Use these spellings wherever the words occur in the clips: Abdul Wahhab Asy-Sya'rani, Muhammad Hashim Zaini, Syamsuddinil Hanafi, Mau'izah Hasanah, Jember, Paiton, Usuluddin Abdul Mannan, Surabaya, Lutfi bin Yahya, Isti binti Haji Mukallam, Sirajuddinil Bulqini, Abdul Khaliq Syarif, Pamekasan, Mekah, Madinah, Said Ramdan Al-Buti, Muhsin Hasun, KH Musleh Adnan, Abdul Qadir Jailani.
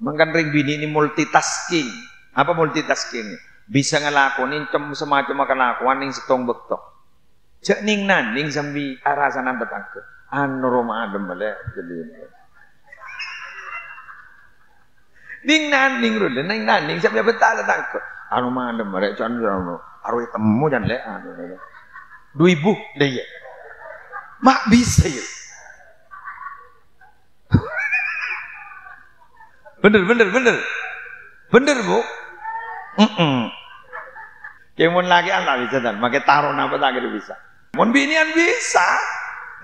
Mangkan ring bini ini multitasking. Apa multitasking? Bisa ngelakonin semacam kelakuan ning setong bektok. Cek ning naning sambi arasanan tetangga. Anu rumah adem bale jadi. Ning naning rule, ning naning sambi betah tetangga. Anu mah adem bale jan anu. Aru temu jan le anu. 2000 deh. Mak bisa ya. Bener bu. Kemudian lagi anak bisa dan pakai taruh apa tak bisa. Mun binian bisa.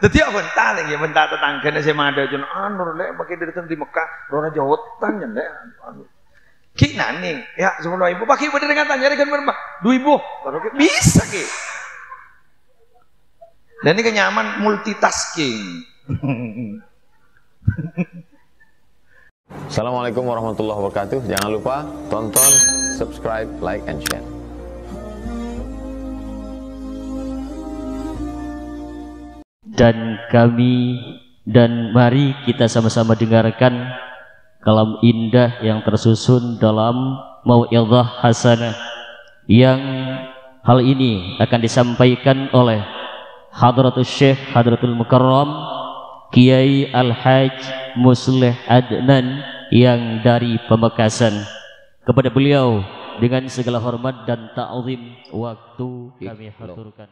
Jadi apa bentar lagi bentar tetangganya saya ada jen anur leh pakai dari tempat Mekah rona jauh tanya leh. Kina nih ya semua ibu pakai pada dengan tanya dengan berapa 2000 bisa ki. Dan ini kenyaman multitasking. Assalamualaikum warahmatullahi wabarakatuh. Jangan lupa tonton, subscribe, like, and share. Dan mari kita sama-sama dengarkan kalam indah yang tersusun dalam Mau'izah Hasanah, yang hal ini akan disampaikan oleh Hadratus Syekh Hadratul Mukarram Kiai Al-Haj Musleh Adnan yang dari Pamekasan. Kepada beliau dengan segala hormat dan ta'zim waktu kami haturkan.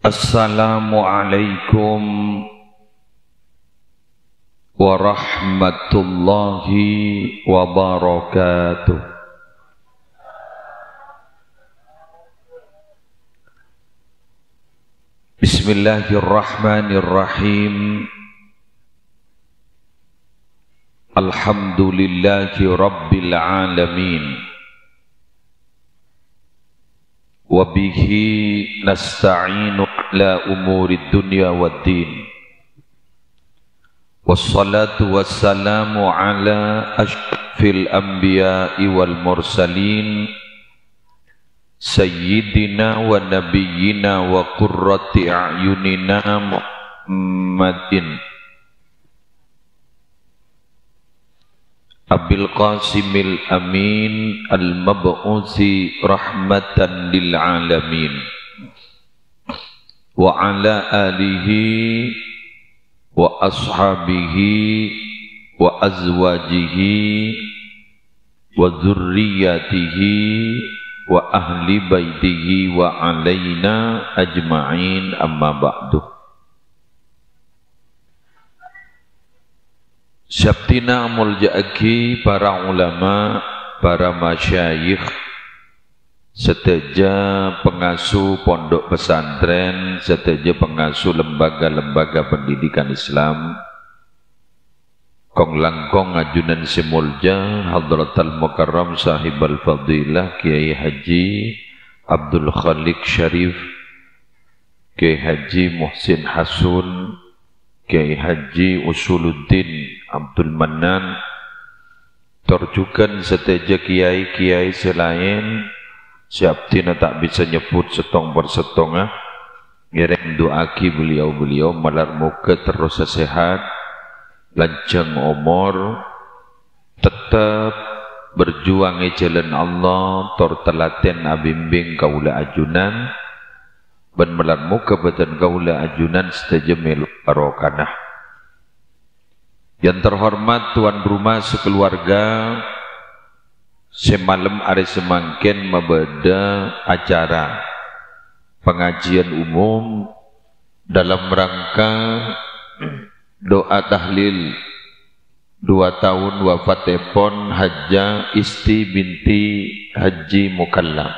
Assalamualaikum warahmatullahi wabarakatuh. Bismillahirrahmanirrahim. Alhamdulillahi rabbil alamin. Wa bihi nasta'inu ala umuri dunya waddin. Wassalatu wassalamu ala asyrafil anbiya'i wal mursalin. Sayyidina wa nabiyyina wa qurrati a'yunina Muhammadin Abil Qasimil Amin Al-Mab'uthi Rahmatan Lil Alamin Wa ala alihi wa ashabihi wa azwajihi wa dzurriyyatihi wa ahli baitihi wa alaina ajma'in amma ba'du. Syabtina mulja'aki para ulama, para masyayikh, seteja pengasuh pondok pesantren, seteja pengasuh lembaga-lembaga pendidikan Islam, Kong Langkong Ajunan Simulja Hadratul Mukarram Sahibul Fadilah Kiai Haji Abdul Khaliq Syarif, Kiai Haji Muhsin Hasun, Kiai Haji Usuluddin Abdul Mannan, terjukan seteja kiai-kiai selain siaptina tak bisa nyebut setong bersetongah. Gereng doaki beliau-beliau malar muka terus sehat, lanjang umur, tetap berjuang jalan Allah, tertelaten abimbing kaula ajunan, ban melarmu kebetan kaula ajunan setajamil barokanah. Yang terhormat tuan rumah sekeluarga, semalam hari semangkin mabeda acara pengajian umum dalam rangka doa tahlil 2 tahun wafat Epon Haja Isti binti Haji Mukallam.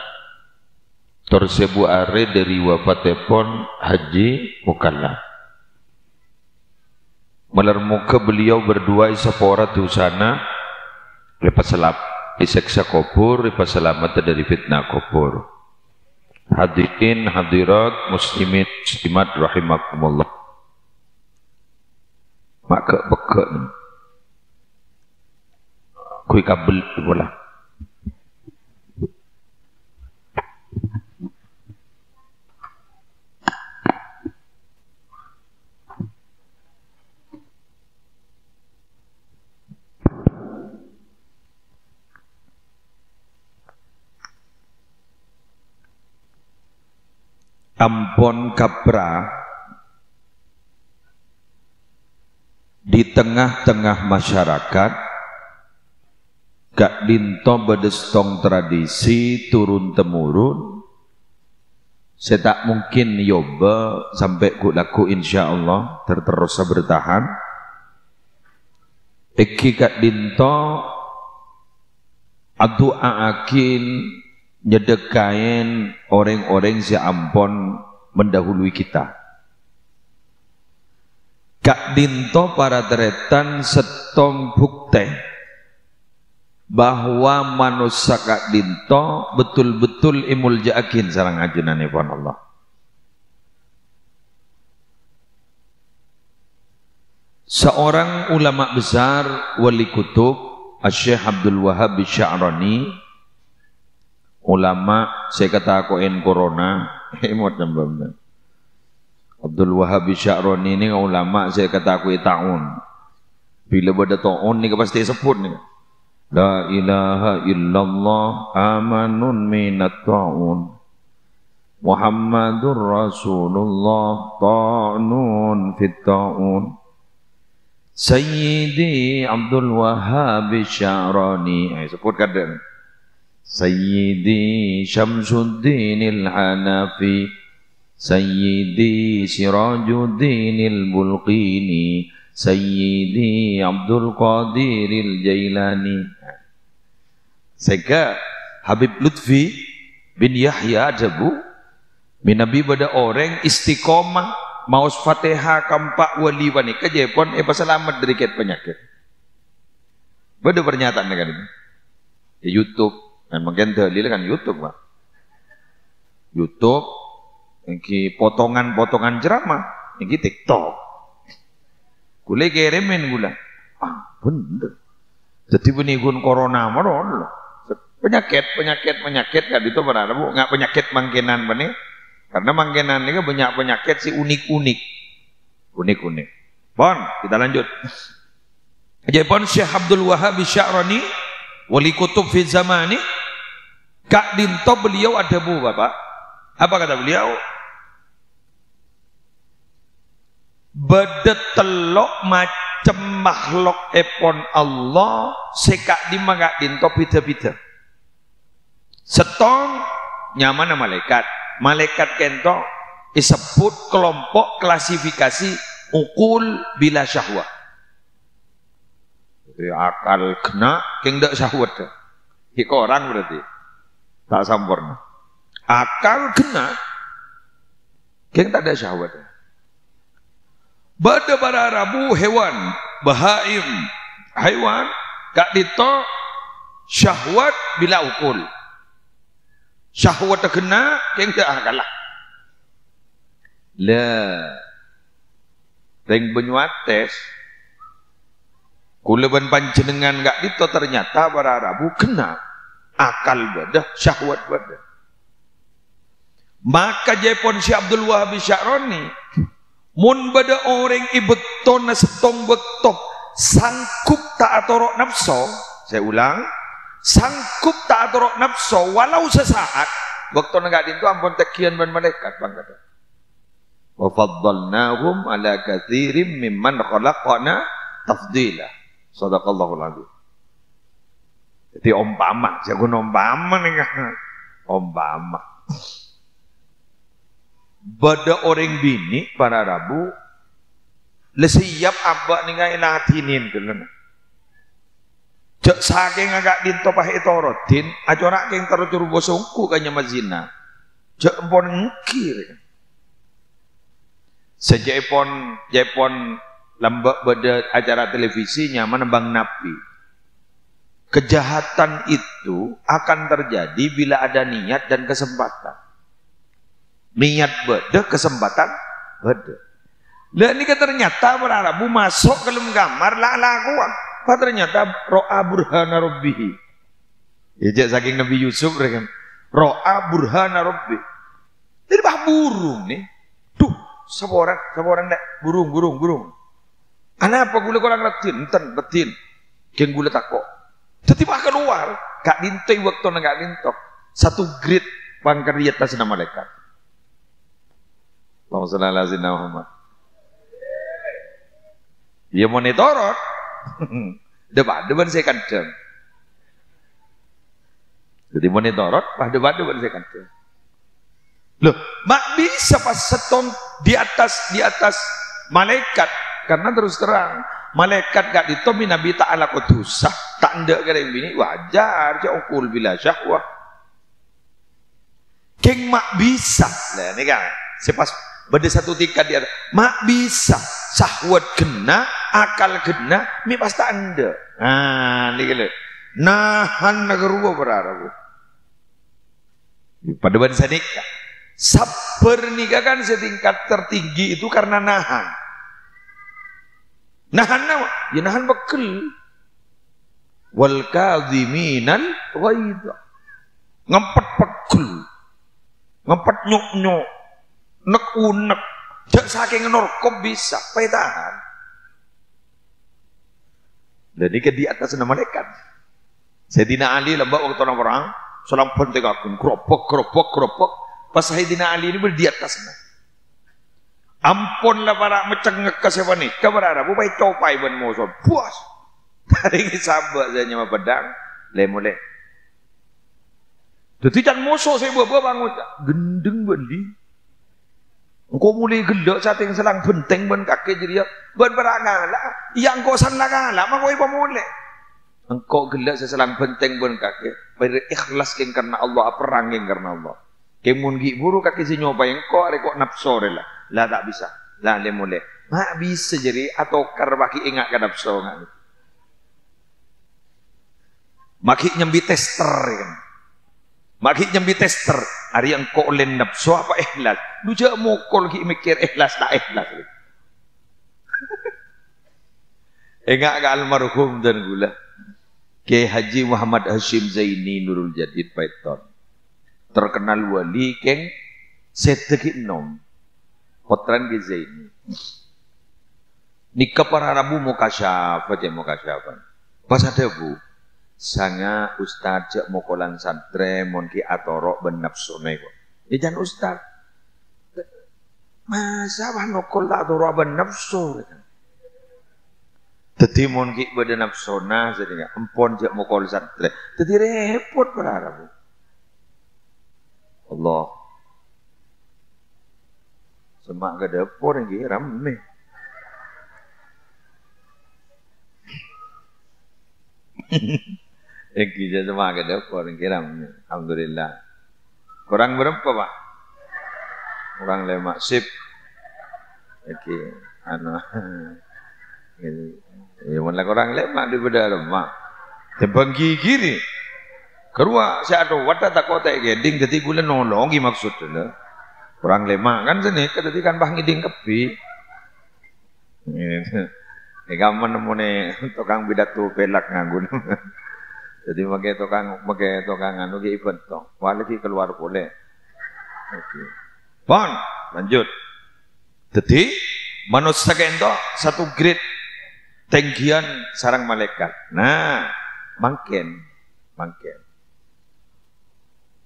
Tersebu are dari wafat Epon Haji Mukallam. Malar muka beliau berdua isa porat husana, lepas selap iseksa kubur, lepas selamat dari fitnah kubur. Hadirin hadirat muslimin muslimat rahimakumullah. Maka bekek ni kui kabel pula. Ampon Kapra di tengah-tengah masyarakat gak dinto bedestong tradisi turun temurun. Saya tak mungkin nyoba sampai ku laku insya Allah terus bertahan. Iki gak dinto adu aakin nyedekain orang-orang si ampon mendahului kita. Kak dinto para teretan setong bukti bahwa manusia kak dinto betul-betul imul ja'akin sarang ajunan ifan Allah. Seorang ulama besar wali kutub Asy-Syaikh Abdul Wahhab Asy-Sya'rani, ulama saya kata koin corona imut nampak. Abdul Wahhab Asy-Sya'rani ni ulama saya kata koin taun. Bila pada taun ni pasti sebut ni. La ilaha illallah amanun minat taun. Muhammadur Rasulullah ta'nun fit taun. Sayyidi Abdul Wahhab Asy-Sya'rani. Sebut kadang. Sayyidi Syamsuddinil Hanafi, Sayyidi Sirajuddinil Bulqini, Sayyidi Abdul Qadiril Jailani. Sehingga Habib Lutfi bin Yahya Jabu bin Nabi pada orang istiqomah maus Fatihah kampak wali wanika jepon selamat dari ket penyakit. Beda pernyataan kan ini di YouTube. Mungkin dalil kan YouTube Pak. YouTube iki potongan-potongan ceramah, iki TikTok. Kule kirimin gula. Ah, bener. Jadi penigun corona meron. Penyakit kan itu benar, Bu. Enggak penyakit mangkenan benih. Karena mangkenan ini banyak penyakit si unik-unik. Unik-unik. Bon, kita lanjut. Aja Bon Syekh Abdul Wahhab Asy-Sya'rani, wali kutub fi zamani. Kak dinto beliau ada bu Bapak. Apa kata beliau? Bedetelok macam makhluk epon Allah sekak dimangak dinto pita-pita. Setong nyaman malaikat. Malaikat kento disebut kelompok klasifikasi ukul bila syahwah. Akal kena kengdak syahwat. Hik orang berarti tak sempurna. Akal kena keng tak ada syahwat. Bada para rabu hewan bahaim haiwan kak dito syahwat bila ukul. Syahwat kena keng tak akalah. Lah teng benyuates kuleban panjenengan gak itu ternyata para rabu kena akal badah syahwat badah. Maka jepon si Abdul Wahhab Asy-Sya'rani mun bada orang ibeton setong betok sangkup tak atorok nafsu. Saya ulang, sangkup tak atorok nafsu walau sesaat waktu gak itu ampun tekian ben malaikat bangkata. Wa faddalnahum ala katsirin mimman khalaqna tafdilah. Sadaqallahul adzim. Jadi umpama, saya guna umpama nih kan. Umpama. Bada orang bini para rabu lesiap abak nih kan ilatinin dulu. Cek saking agak dintopah itorotin, ajorak yang taruh curubo sungku kanya mazina. Cek empon ngkir. Sejak Jepon lambak pada acara televisi nyaman bang napi. Kejahatan itu akan terjadi bila ada niat dan kesempatan. Niat beda, kesempatan beda. Lah ini ternyata para rabu masuk ke dalam kamar lah laku. Apa ternyata ro'a burhana rabbihi. Ejak saking Nabi Yusuf rekan. Ro'a burhana rabbi. Jadi bah burung nih. Duh, seorang nek burung. Anak apa gula korang retin, enten retin, keng gula takok. Tiba-tiba keluar, gak lintoi waktu nggak lintok. Satu grid pangkar di atas nama malaikat. Allahumma shalli ala sayyidina Muhammad. Ya monitorot. Debat-debat saya kadang. Jadi monitorot, debat-debat saya kadang. Loh, mak bisa pas setom di atas malaikat karena terus terang malaikat gak ditomi Nabi Ta'ala kutusah tak ndak kering bini wajar cokul bila syahwah keng mak bisa nah ini kan sepas beda satu tingkat di atas mak bisa syahwat kena akal kena mi pas tak ndak nah ini kena nahan ngeruwa berarah pada bahasa nikah sabar nikah kan setingkat tertinggi itu karena nahan nahan ya nahan bekel wal kadhiminal ghaidh ngempet bekel ngempet nyuk-nyuk nek unek dak saking norkob bisa pae tahan jadi ke di atas nama malaikat Sayyidina Ali lembak waktu orang perang salam penting aku keropok pas Sayyidina Ali ini berdi atasnya ampunlah para mencengek ke siapa nih keberada bupai copai ban musuh puas dari sahabat saya nyama pedang lemoleh jadi can musuh saya buat bangun gendeng bandi engkau mulai gendek saat yang selang benteng ban kaki jadi ya ban berangalah yang kau sana kalah maka kau pemulih engkau gendek selang benteng ban kaki pada ikhlas king karena Allah perang king karena Allah kemungi buru kaki si nyopai engkau rekok nafsore lah lah tak bisa lah lemoleh mak bisa jadi atau karbaki ingat kadap songan maki nyambi tester kan maki nyambi tester hari engkau lendap so apa ikhlas lu jak mukul ki mikir ikhlas tak ikhlas ingat ke almarhum dan gula Kyai Haji Muhammad Hashim Zaini Nurul Jadid Paiton terkenal wali keng seteki nom potran ke Zaini nikah para rabu mukasyafat ya mukasyafat pas ada bu sanga ustaz jak mokolan santre monki atorok benapsone kok ya jangan ustaz masa wah nokol tak atorok benapsone jadi monki benapsona jadi empon jak mokol santre jadi repot para rabu Allah semak ke dapur yang kira ramai. Kita semak ke dapur yang kira ramai. Alhamdulillah. Kurang berapa pak? Kurang lemak sip. Oke, ya malah kurang lemak daripada lemak. Tembang gigi ni. Kerua saya ada wadah tak kotak geding jadi gula nolongi maksudnya. Kurang lemak kan sini ketetikan bah ngiding kepi. Ini kamu nemu nih tukang bidatu pelak nganggur. Jadi pakai tukang anu ke event toh. Waliki keluar boleh. Okey. Bon, lanjut. Jadi manusia kento satu grade tanggian sarang malaikat. Nah, mangken.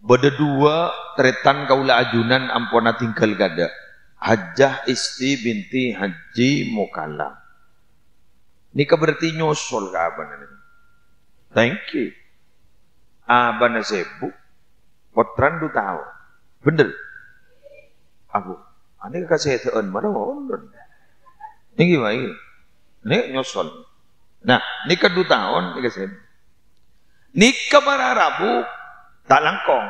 Beda dua teretan kaula ajunan ampona tinggal gada Hajjah Isti binti Haji Mukalla ni berarti nyusul ke abang ini thank you abang sebu potran du tahu bener aku ini kasih teun mana wawon ini gimana ini nyusul nah ni kedua tahun ni kasih ni kemara rabu tak langkong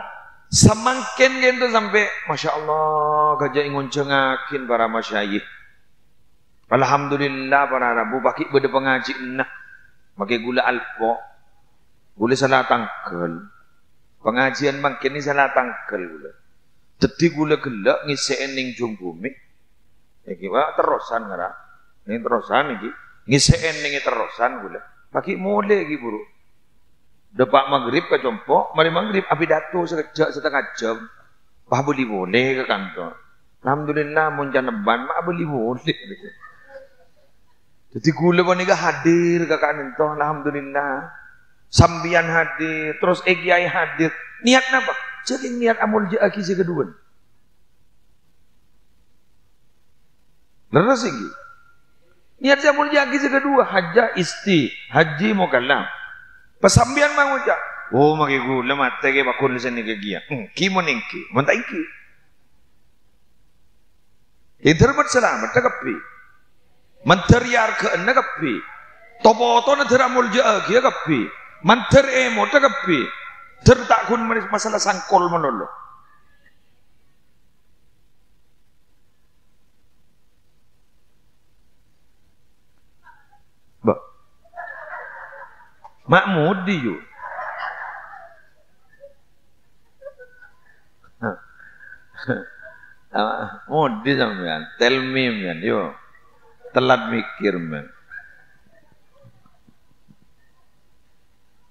semakin gitu sampai Masya Allah gajah ingun cengakin para masyayikh Alhamdulillah para rabu pakai beda pengaji nah pakai gula alpo gula salah tangkel pengajian makin ini salah tangkel gula jadi gula gelak ngisein ning jung bumi ini terusan ngera ini terusan ini ngisein ini terusan gula pakai mulai ini buruk depak maghrib ke compok, mari maghrib api datu setengah jam. Pak boleh ke kantor. Alhamdulillah muncul neban, mak boleh. Jadi gula boneka hadir ke kantor, alhamdulillah. Sambian hadir, terus Kiai hadir. Niat napa? Jadi niat amul jaki si kedua. leres iki. Niat saya mulia lagi kedua, haji isti, haji mukallaf. Pasambian manguja. Oh magi ku lemat tege bakul seni kegia. Ki moningki, mentai ki. Idharmat salamat takapi. Mantariyar ka nagapi. Toboto na dharamul ja'a ki agapi. Mantar emo takapi. Tertakun masalah sangkol melolo. Makmudi yo. Mudi sampean, tell me man yo. Telat mikir man.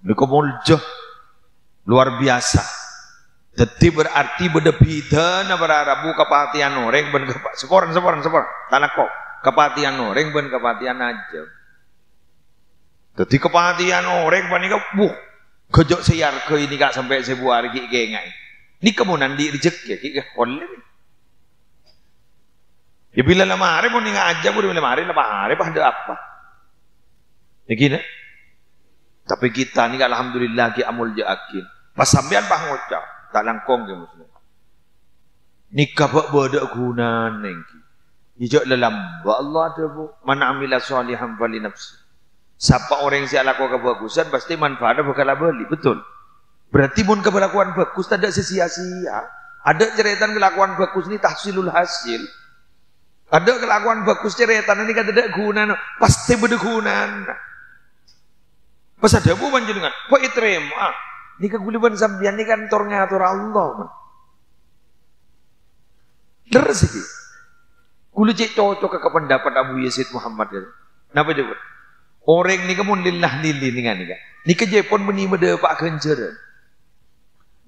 Niko muljoh luar biasa. Dadi berarti bedebida na berarabu kepatian orang ben seporan tanah kok kepatian orang ben kepatian aja. Jadi kepatian orang panik buh kejok siar ke ini kak sampai sebuah hari gengai. Ini kemudian direjek ya, online. Ya bila lama hari pun nggak aja, boleh lama hari pada apa? Begini. Tapi kita ini alhamdulillah ki amul jaakin. Pas sampean pah ngocak tak langkong ke muslim. Nikah bak bodak guna nengki. Ijak lelam. Ba Allah ada bu. Mana amilah solihan fali nafsi. Siapa orang yang siap lakukan kebagusan pasti manfaatnya bakal balik, betul. Berarti pun kelakuan bagus tidak sia-sia. Ada ceretan kelakuan bagus ini tahsilul hasil. Ada kelakuan bagus ceretan ini kan tidak guna, pasti berguna. Pas ada bu panjenengan, kok diterima? Ini keguliban sampeyan ini kan tor ngatur Allah. Terus iki. Kulo cek cocok ke pendapat Abu Yazid Muhammad ya. Napa jebul? Orang ni kemun lillah lili dengan ni kan. Ni kerja pun meni mede pak kenjeran.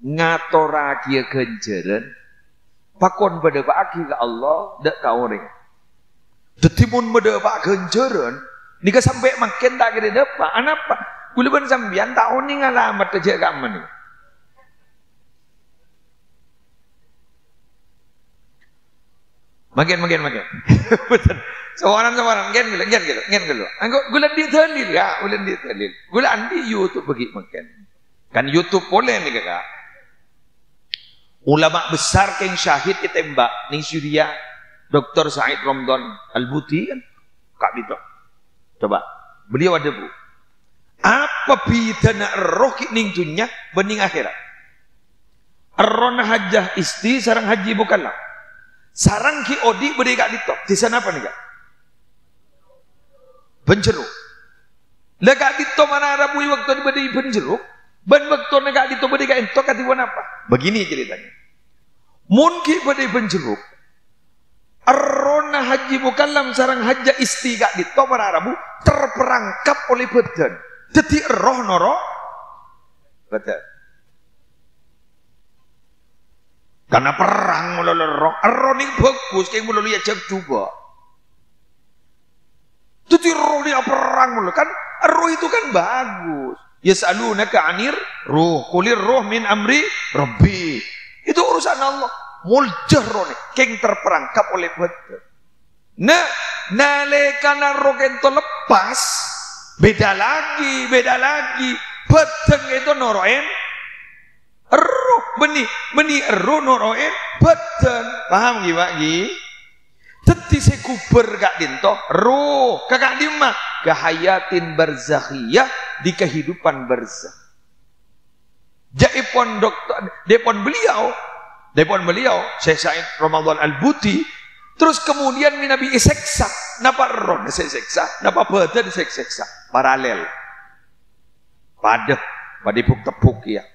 Ngatora kia kenjeran. Pakon pada pak aki ke Allah dak tahu orang. Detimun mede pak kenjeran. Ni ke sampai makin tak kira depa. Anapa? Kuliban sambian tahu ni ngalamat kerja kat mana? Makin. Seorang gen gelo. Anggo gulan di dalil ya, gulan di dalil. Gulan di YouTube bagi makan. Kan YouTube boleh ni kakak. Ulama besar keng syahid ditembak ning Syria, Dr. Said Ramdan Al-Buti kan. Kak Dito. Coba. Beliau ada bu. Apa bidana roki ning dunya bening akhirat? Arron hajjah isti sarang haji bukanlah. Sarang ki odi beri kak Dito. Di sana apa nih kak? Penjeruk. Lekak Dito mana Rabu waktu di beri penjeruk. Ben waktu negak Dito beri kak Dito katiwan apa? Begini ceritanya. Mungkin beri penjeruk. Arrona haji mukallam sarang haja isti kak Dito mana Rabu terperangkap oleh badan. Jadi roh noro. Badan. Karena perang mulai roh ini bagus, kayak mulai ajak coba. Jadi roh dia perang mulai kan, roh itu kan bagus. Yas'alunaka anir ruh, kulir roh min amri rabbi. Itu urusan Allah. Muljah roh ini, kayak terperangkap oleh badan. Nah, nalekana roh itu lepas, beda lagi. Badan itu noroin. Roh benih roh noroin badan paham gih pak gih. Tadi saya kuber kak Dinto roh kakak Dima kehayatin barzakhiyah di kehidupan barzakh. Jadi pon doktor depon beliau Syekh Said Ramdan Al-Buti terus kemudian minabi seksa napa roh seksa napa badan seksa paralel pada tepuk ya.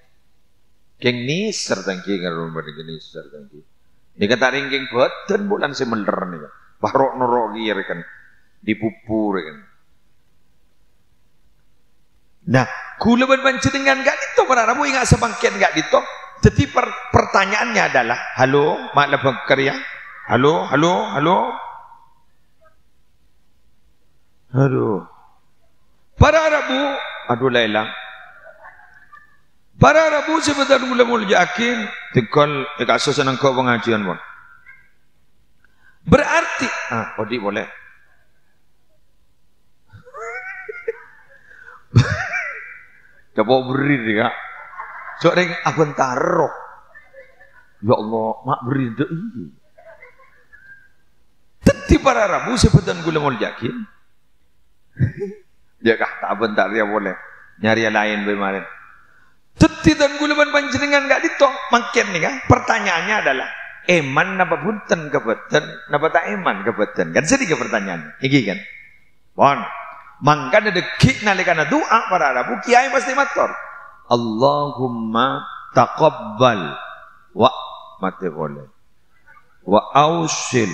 Keng nisar tangki kalau berdekat nisar tangki. Ni kata ringking badan bulan semeler ni kan. Barok norogi kan, dipupur kan. Nah, kula berbanci dengan gak itu beraramu ingat sebangkian gak itu. Jadi pertanyaannya adalah, halo, makna berkarya, halo. Beraramu, aduh Laila. Para Rabu sebentar ulama yakin tinggal dikasih senang kau pengajian pun. Berarti Odi boleh. Coba beri dia. Cok ning abon taruh. Ya Allah, mak beri dek iki. Tadi para Rabu sepetan gula mul yakin. Ya kah tak bentar dia boleh. Nyari yang lain kemarin. Tadi dan gula ban panjenengan gak ditok makin nih kan. Pertanyaannya adalah eman napa bunten kebeten napa tak eman kebeten kan sedikit pertanyaan iki kan bon mangkane dekik nalikana doa para Rabu kiai pasti matur Allahumma taqabbal wa mate boleh wa ausil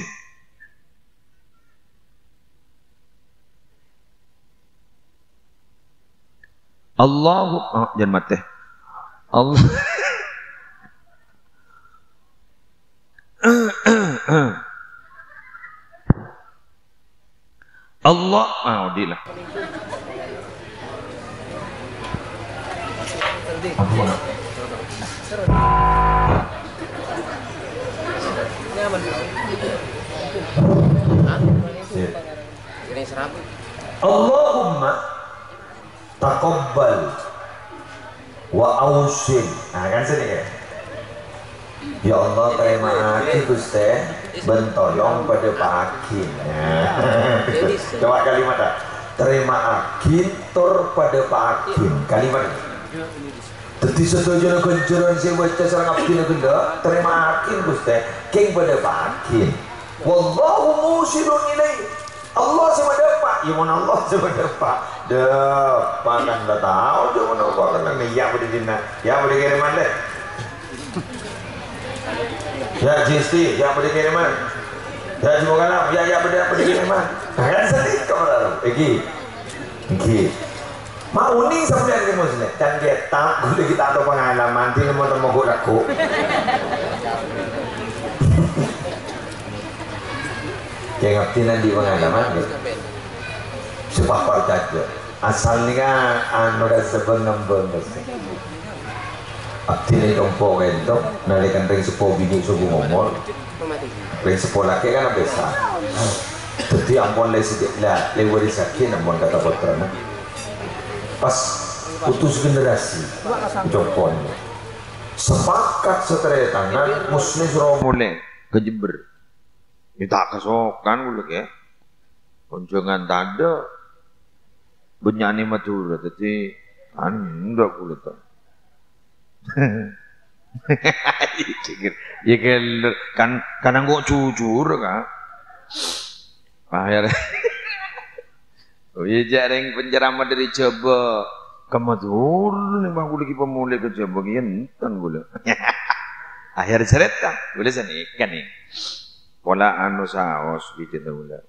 Allahumma jangan mate Allah Allah maudilah. Allahumma taqabbal wa ausin. Nah kan sini ya. Ya Allah terima kasih Gusti bentolong pada Pak Hakim. Coba kalimat tak? Terima kasih tur pada Pak Hakim. Kalimat. Tadi setuju dengan juruan saya baca serang abdina genda. Terima kasih Gusti king pada Pak Hakim. Wallahu musyirun ilaih. Allah sama depak. Ya mana Allah sama depak. Depak kan tak tahu. Ya mana Allah kan ya pada dina. Ya pada kiriman deh. Ya jisti, ya beri kiriman. Ya semoga lah, ya beri kiriman. Jangan sedih kau lalu. Iki. Mau ni sampai ke Muslim. Dan dia tak, boleh kita ada pengalaman. Tidak mau temuk aku. Jangan tina di pengalaman. Sebab percaya asalnya anda sebenarnya. Abdini rompo rentok, nalikan ring sepo bini suku ngomol, ring sepo laki kan biasa. Jadi ampun leh sedikit lah, lewari sakit ampun kata putrana. Pas putus generasi, jopon. Sepakat setelah tangan Muslim Surabaya ke Jember. Minta kesokan gulek ya. Kunjungan tanda, benyani matur, jadi anu dah gulek tu. Ya kan kadang kok jujur kan bahaya ya jaring penceramah dari Jawa kematur nih bang lagi pemulih ke Jawa gintan gula akhir seret kan boleh sini kan nih pola anu saos gitu gula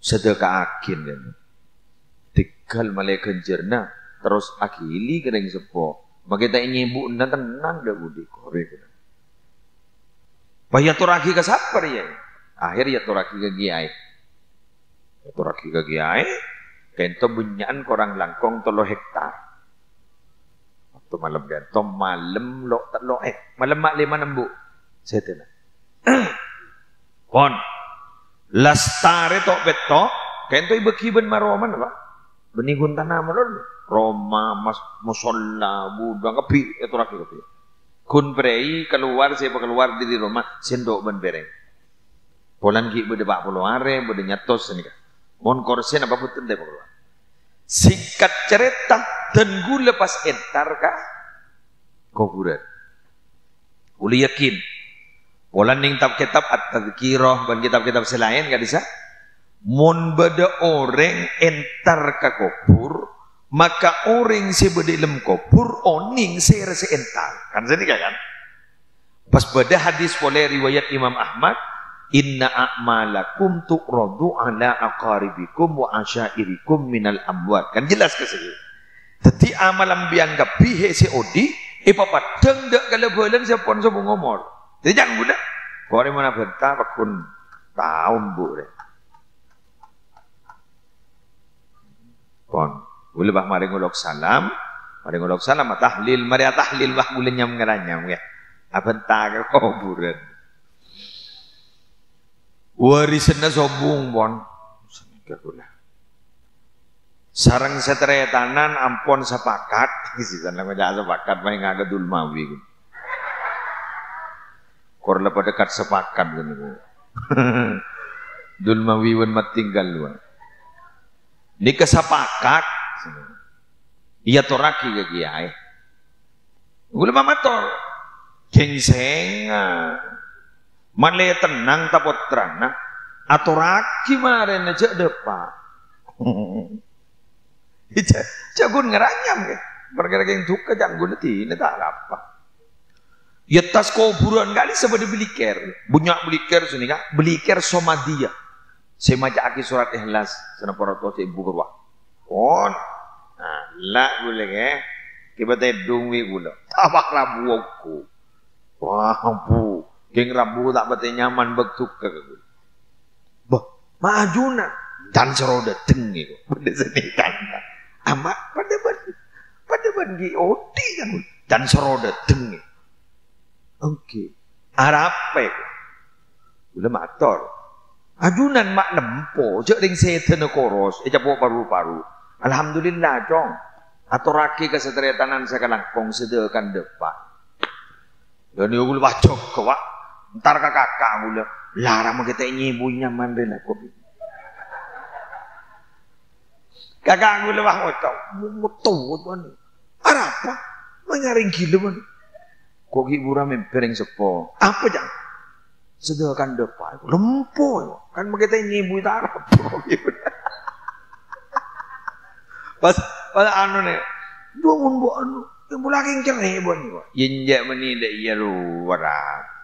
sedekah akin kan tinggal malaikat jerna terus akili kering sepo bagi tak ingin ibu anda tenang dah budi korek. Bahaya turaki ke sabar ya. Akhirnya turaki ke giai. Turaki ke giai. Kento bunyan korang langkong tolo hektar. Waktu malam kento malam lo tak lo malam mak lima nembu. Saya tena. Kon. Lastare tok beto. Kento ibu kiben maroman apa? Benih guntana melon. Roma, musola, budak, kepi, itu lagi kepi. Kun prei keluar, siapa keluar dari Roma, sendok ben bereng. Polan ki berde bak puluh are, berde nyatos ni kan. Mon korsen apa pun tenda keluar. Sikat cerita dan gu lepas entar kah? Kau kuret. Uli yakin. Polan ning kitab-kitab at-tadhkirah dan kitab-kitab selain kan bisa. Mon berde orang entar kah kubur. Maka orang si bedek lem kubur oning si rese entar kan sini kan pas beda hadis oleh riwayat Imam Ahmad inna a'malakum tuqradu ala aqaribikum wa asyairikum minal amwat kan jelas ke sini jadi amalan bianggap bihe si odi padang dak kala bolan si pon so ngomor jadi jangan budak kau ni mana bentar pakun tahun bu pon boleh bah mari ngulok salam tahlil mari tahlil bah boleh nyam ngeranyam ya abentar ke kuburan Warisannya sobung pon. Sarang seteretanan ampon sepakat. Kisah nama jahat sepakat. Main agak dulu mawi. Kor lepas dekat sepakat gitu. Dul mawiwan mat tinggal luan. Nikah sepakat. Iya toraki ke kiai. Gula mamator. Gengsengan. Male tenang tapot terang. Atoraki maren aja depan. Jagun ngeranyam ke. Perkara-kira yang duka jagun nanti. Ini tak apa. Ya tas kuburan kali sebeda beliker. Bunyak beliker sini kan. Beliker somadia. Saya majak aki surat ikhlas. Sana para tua saya ibu kerwa. Oh. Nah, lak boleh ke. Kita tedung we gula. Tabak rabu aku. Wah, bu. Geng rabu tak betul nyaman betul ke. Bah, majuna. Dan seroda tengi. Pada sini tanda. Amat pada bagi. Pada bagi oti kan. Dan seroda tengi. Okey, harapai. Udah mator. Ajunan mak nempo. Jek ring setan koros. Ejapok paru-paru. Alhamdulillah dong. Atau raki keseteretanan sekarang kong sedekan depan. Dan dia gula bacok ke wak. Ntar kakak gula. Larang kita nyibunya mandarin aku. Kakak gula wak otak. Mutuh mana. Harapa. Menyaring gila mana. Kok hiburan mempering sepo. Apa jang? Sedekahkan depan. Lempo. Kan begitu nyibu itu Arab. Pas anu ni. Dua munbuk anu. Ibu lagi yang cerai buat ni. Injak meni dah iya luar.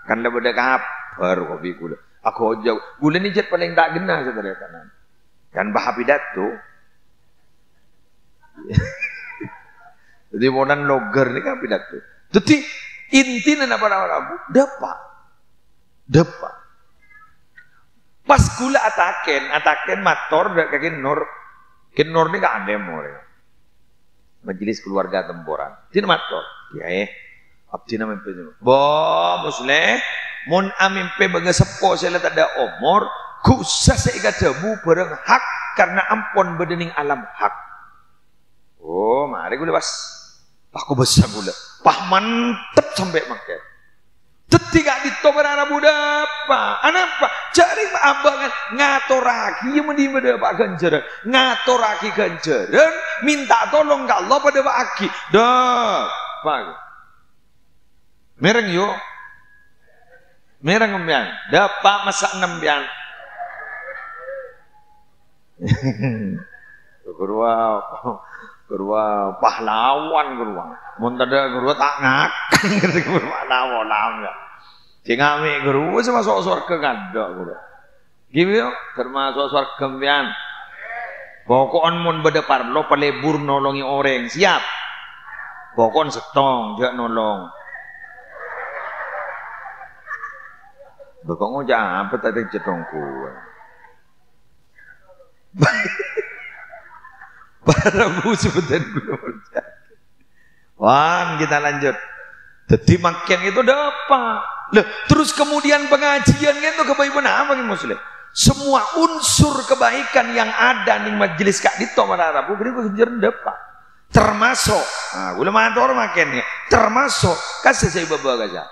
Kan dah beda kabar kopi gula. Aku jauh. Gula ni jet paling tak genah saya tadi kanan. Kan bahas pidato. Jadi monan logger ni kan pidato. Jadi intinya apa-apa dapat pas gula ataken mator kayak Nur ini gak ada more majelis keluarga temporan tin mator kiai abdina mimpi bo Musleh mun amimpi baga sepo saya tak ada umur kusa saya ikatamu bareng hak karena ampon bedening alam hak oh mari gula pas aku besar gula pah mantep sampai makan. Tetiga di toberan Abu Dapa. Anapa? Cari abangan ngatoraki yang mending pada Pak Ganjaran. Ngatoraki Ganjaran minta tolong ke Allah pada Pak Aki. Dah, Pak. Mereng yo. Mereng nembian. Dapat masak nembian. Berwah. Gerua pahlawan gerua, montada gerua tak ngakan gerua pahlawan lama. Cengame gerua termasuk surga ganda gerua. Gimana? Termasuk surga kembian. Pokokon mon berdepar lo pelebur nolongi orang siap. Pokokon setong jak nolong. Pokokon jangan petadeng cetongku. Barabu sebetulnya gula berjaya. Wah, kita lanjut. Jadi makin itu dapat. Terus kemudian pengajian itu kebaikan apa nih Musleh? Semua unsur kebaikan yang ada di majelis Kak Dito Mararabu, beribu kejar dapat. Termasuk, gula mator makinnya. Termasuk kasih saya bawa kaca.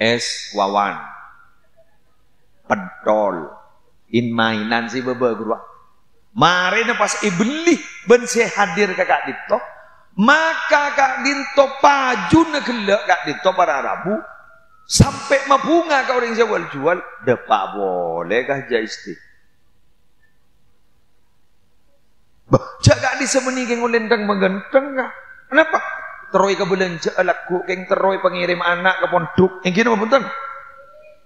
Es wawan, pedol, inmainan si bawa gua. Marina pas iblis ben saya hadir kakak Dito, maka Kak Dito pajun gelak Kak Dito para Rabu sampai mabunga kau orang jual depak bolehkah jaisti? Jaga di semeni keng ulendang menggenteng kah? Kenapa? Teroi kebelenja laku keng teroi pengirim anak ke pondok yang kini mapunten.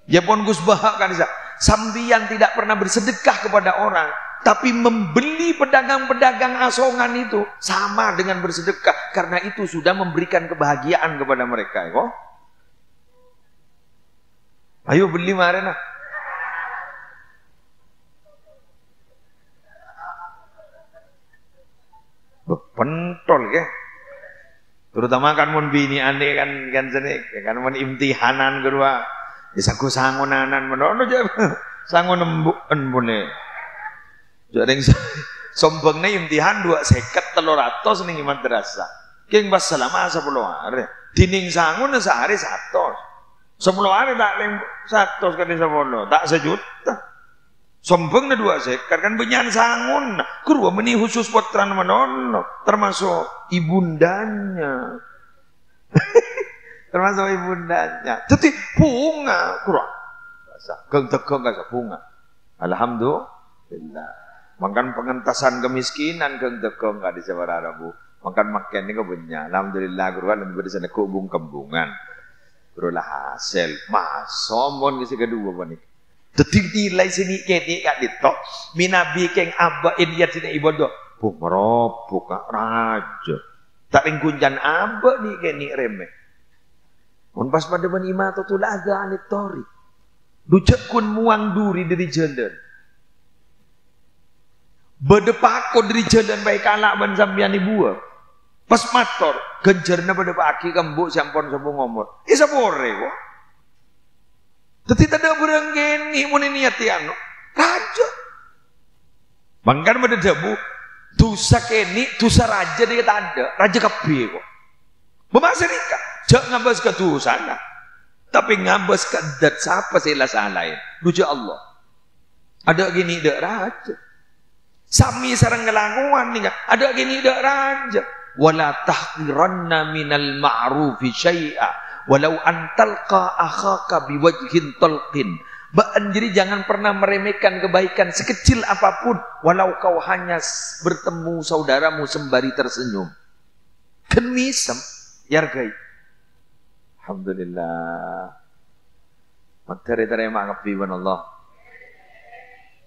Ya pon Gus Bahak kan sambian tidak pernah bersedekah kepada orang. Tapi membeli pedagang-pedagang asongan itu sama dengan bersedekah karena itu sudah memberikan kebahagiaan kepada mereka. Oh? Ayo beli marena. Pentol ya. Terutama kan mun bini ane kan seni kan mun imtihanan kedua. Wis aku sangunanan menono jaman sangun embune. Jaring sombongne imtihan 250-300 ning madrasah. King pas selama 10 hari. Dining sangun sehari 100. 10 hari tak 100 kali 10, tak 1 juta. Sombongnya 250 kan benyan sangun. Kurwa meni khusus potran menono termasuk ibundanya. Termasuk ibundanya. Jadi bunga kurang. Geng-tegeng gak bunga. Alhamdulillah. Makan pengentasan kemiskinan geng-tegeng gak disebara Rabu. Makan makan ini kebenyang. Alhamdulillah kurang lebih dari sana kebung-kebungan. Kurulah hasil. Masomon kisi kedua panik. Detik nilai sini kini kak ditok minabi keng abah indiat sini ibodo bumerobuk kak raja tak ringkunjan abah ni kini remeh pun pas pada benima atau tulah agak anetori dujak kun muang duri dari jalan berdepako dari jalan baik kalak ban sambian ibu pas mator genjerna berdepaki kembuk sampon sampun ngomor isa bore kok. Tetapi tidak berenggeni muni niati anu raja. Mangkar pada debu dosa keni dosa raja dia tanda raja kebi kok. Memasirika jak ngabas ke dosa nah. Tapi ngabas ke dat siapa sila salahin. Rujuk Allah. Ada gini dak raja. Sami sareng ngelanguan nih. Ada gini dak raja. Wala tahqiranna minal ma'rufi syai'a. Walau antalqa akhaka biwajhin talqin. Jadi jangan pernah meremehkan kebaikan sekecil apapun. Walau kau hanya bertemu saudaramu sembari tersenyum. Kenisem. Yargai. Alhamdulillah. Materi terima kebiwan Allah.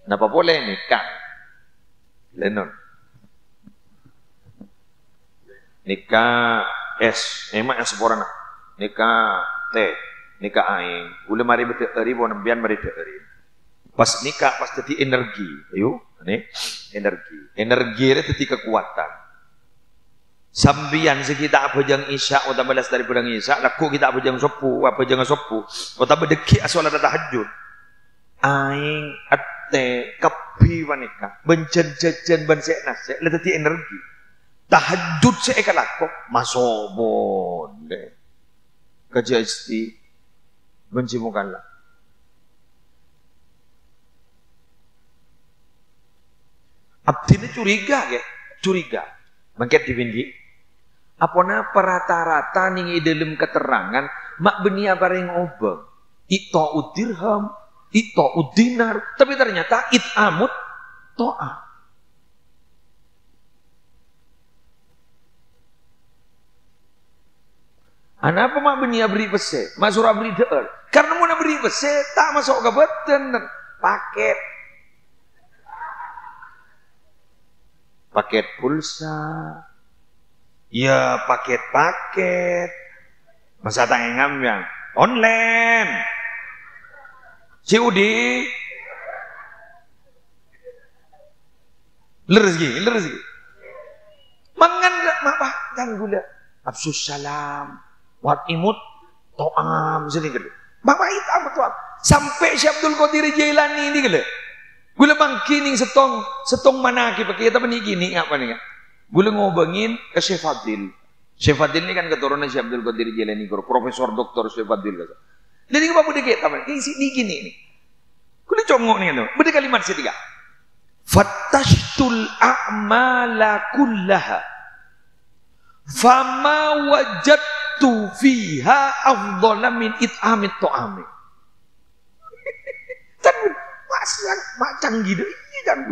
Napa boleh nih Kang? Lenon. Nikah S. Emang yang seporana. Nikah teh, nikah aing. Ule mari beteri, bon nembian mari beteri. Pas nikah, pas jadi energi. Ayo, ini energi. Energi itu jadi kekuatan. Sambian sekitar apa jang isya, otak balas dari pedang isya. Laku kita apa jang sopu, apa jang sopu. Otak bedeki asal ada tahajud. Aing, teh, kapi wanita. Benjen-jen, bensen-nasi. Itu jadi energi. Tahajud seekal aku masobon deh. Kerja isti benci mukalla. Abdi ini curiga ke? Curiga. Mangket dipindi. Apa rata-rata ning dalam keterangan mak beni apa ring obeng. Ito udirham, ito udinar, tapi ternyata it amut to'ah. Kenapa mak benia beri pese? Mak surah beri de'er. Karena muna beri pese, tak masuk ke beten. Paket. Paket pulsa. Ya, paket-paket. Masa tangan ngambil. Online. COD. Lerski. Mangan tak mak pakan gula. Absus salam. Wat imut to'am sini gede. Bapak hitam betul. Sampai Syekh Abdul Qadir Jailani ini gede. Gula mangkining setong manaki pakai tapi ni gini ngapa ni? Gula ngobengin ke Syekh Fadil. Syekh Fadil ini kan keturunan Syekh Abdul Qadir Jailani guru Profesor Doktor Syekh Fadil kata. Jadi apa boleh kita tahu? Ini sini gini ni. Gula congok ni tu. Beri kalimat setiga. Fatashtul a'mala kullaha. Fama wajadtu fiha afdala min it'amit ta'ami. Kan macam macam gitu ini kan.